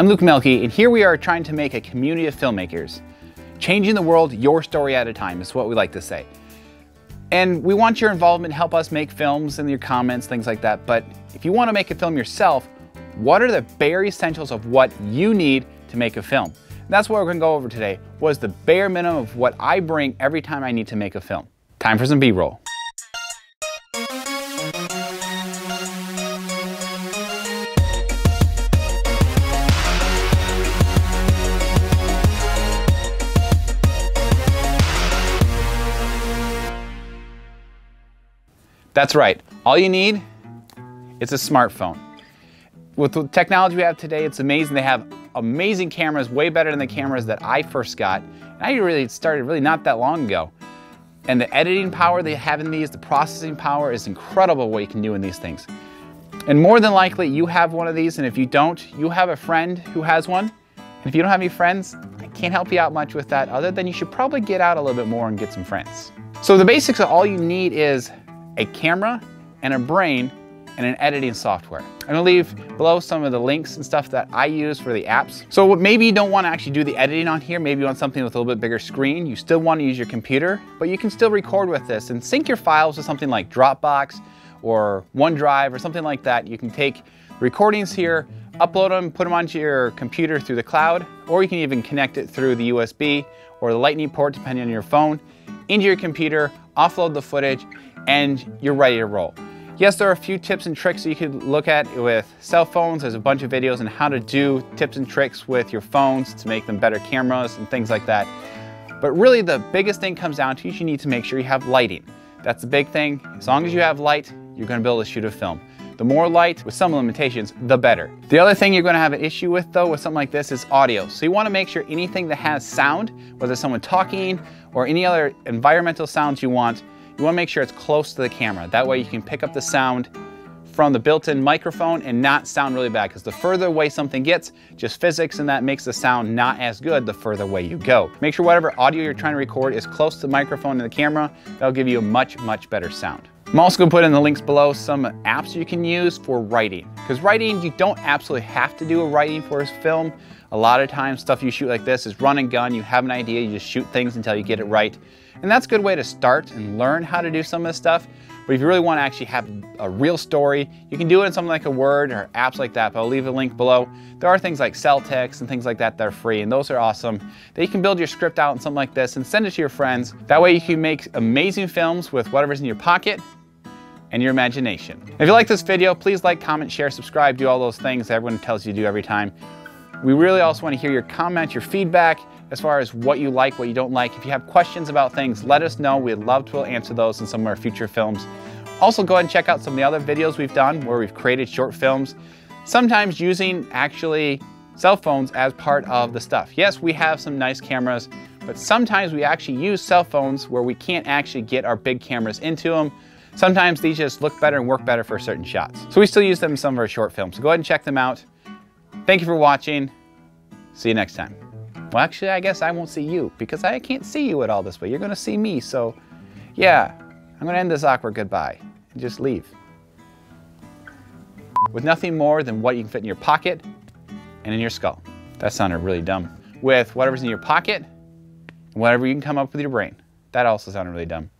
I'm Luke Melke, and here we are trying to make a community of filmmakers. Changing the world, your story at a time is what we like to say. And we want your involvement, help us make films and your comments, things like that. But if you want to make a film yourself, what are the bare essentials of what you need to make a film? And that's what we're going to go over today, was the bare minimum of what I bring every time I need to make a film. Time for some B-roll. That's right, all you need is a smartphone. With the technology we have today, it's amazing. They have amazing cameras, way better than the cameras that I first got. And I started not that long ago. And the editing power they have in these, the processing power is incredible what you can do in these things. And more than likely, you have one of these, and if you don't, you have a friend who has one. And if you don't have any friends, I can't help you out much with that, other than you should probably get out a little bit more and get some friends. So the basics of all you need is a camera, and a brain, and an editing software. I'm gonna leave below some of the links and stuff that I use for the apps. So maybe you don't wanna actually do the editing on here, maybe you want something with a little bit bigger screen, you still wanna use your computer, but you can still record with this and sync your files to something like Dropbox or OneDrive or something like that. You can take recordings here, upload them, put them onto your computer through the cloud, or you can even connect it through the USB or the lightning port, depending on your phone, into your computer, offload the footage, and you're ready to roll. Yes, there are a few tips and tricks that you could look at with cell phones. There's a bunch of videos on how to do tips and tricks with your phones to make them better cameras and things like that. But really the biggest thing comes down to is you need to make sure you have lighting. That's the big thing. As long as you have light, you're gonna be able to shoot a film. The more light, with some limitations, the better. The other thing you're gonna have an issue with though, with something like this, is audio. So you wanna make sure anything that has sound, whether it's someone talking or any other environmental sounds you want to make sure it's close to the camera. That way you can pick up the sound from the built-in microphone and not sound really bad, because the further away something gets, just physics and that makes the sound not as good the further away you go. Make sure whatever audio you're trying to record is close to the microphone and the camera. That'll give you a much, much better sound. I'm also going to put in the links below some apps you can use for writing. Because writing, you don't absolutely have to do a writing for a film. A lot of times stuff you shoot like this is run and gun. You have an idea, you just shoot things until you get it right. And that's a good way to start and learn how to do some of this stuff. But if you really want to actually have a real story, you can do it in something like a Word or apps like that, but I'll leave a link below. There are things like Celtx and things like that are free, and those are awesome. That you can build your script out and something like this and send it to your friends. That way you can make amazing films with whatever's in your pocket and your imagination. If you like this video, please like, comment, share, subscribe, do all those things that everyone tells you to do every time. We really also want to hear your comments, your feedback, as far as what you like, what you don't like. If you have questions about things, let us know. We'd love to answer those in some of our future films. Also, go ahead and check out some of the other videos we've done where we've created short films, sometimes using actually cell phones as part of the stuff. Yes, we have some nice cameras, but sometimes we actually use cell phones where we can't actually get our big cameras into them. Sometimes these just look better and work better for certain shots. So we still use them in some of our short films. So go ahead and check them out. Thank you for watching. See you next time. Well, actually, I guess I won't see you because I can't see you at all this way. You're going to see me, so yeah, I'm going to end this awkward goodbye and just leave. With nothing more than what you can fit in your pocket and in your skull. That sounded really dumb. With whatever's in your pocket and whatever you can come up with your brain. That also sounded really dumb.